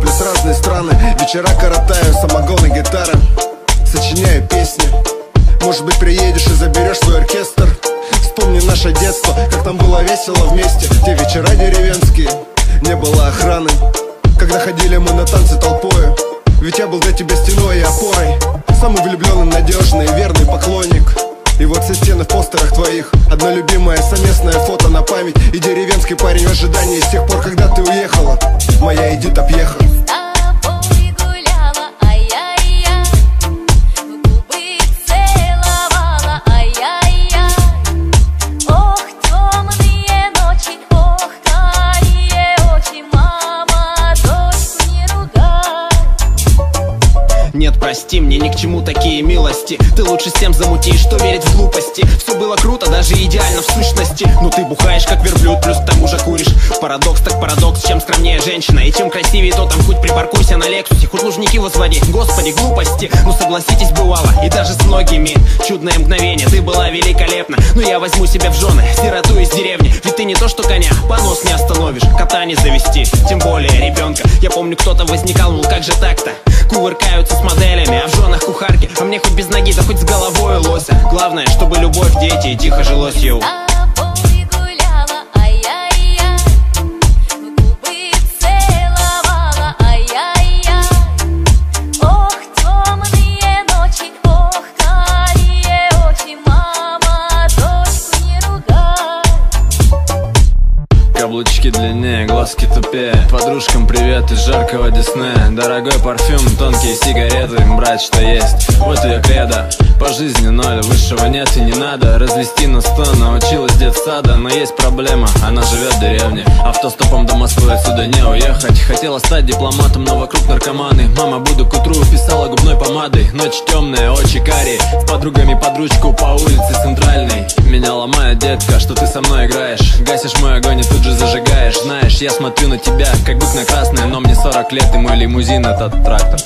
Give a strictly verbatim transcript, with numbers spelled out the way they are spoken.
плюс разные страны. Вечера коротаю, самогон и гитара, сочиняю песни. Может быть, приедешь и заберешь свой оркестр. Вспомни наше детство, как там было весело вместе. Те вечера деревенские, не было охраны, когда ходили мы на танцы толпою. Ведь я был для тебя стеной и опорой, самый влюбленный, надежный и верный поклонник. И вот со стены в постерах твоих одно любимое совместное фото на память. И деревенский парень в ожидании с тех пор, когда ты уехала. Моя Эдита Пьеха. Нет, прости, мне ни к чему такие милости. Ты лучше с тем замути, что верить в глупости. Все было круто, даже идеально в сущности. Но ты бухаешь, как верблюд, плюс к тому же куришь. Парадокс так парадокс, чем скромнее женщина и чем красивее, то там хоть припаркуйся на Лексусе, хоть лужники возводи, господи, глупости. Ну согласитесь, бывало, и даже с многими. Чудное мгновение, ты была великолепна. Но я возьму себя в жены, сироту из деревни. Ведь ты не то, что коня, понос не остановишь, кота не завести, тем более ребенка. Я помню, кто-то возникал, мол, как же так-то? Кувыркаются с моделями, а в женах кухарки. А мне хоть без ноги, да хоть с головой лося. Главное, чтобы любовь, дети, тихо жилось, йоу. Каблучки длиннее, глазки тупее. Подружкам привет из жаркого Диснея. Дорогой парфюм, тонкие сигареты. Брать что есть, вот ее кредо. По жизни ноль, высшего нет и не надо. Развести на сто, научилась детсада. Но есть проблема, она живет в деревне. Автостопом до Москвы отсюда не уехать. Хотела стать дипломатом, но вокруг наркоманы. Мама, буду к утру, писала губной помадой. Ночь темная, очи карие. С подругами под ручку по улице Центральной. Меня ломает, детка, что ты со мной играешь. Гасишь мой огонь и тут же зажигаешь. Знаешь, я смотрю на тебя, как будто на красное. Но мне сорок лет и мой лимузин этот трактор.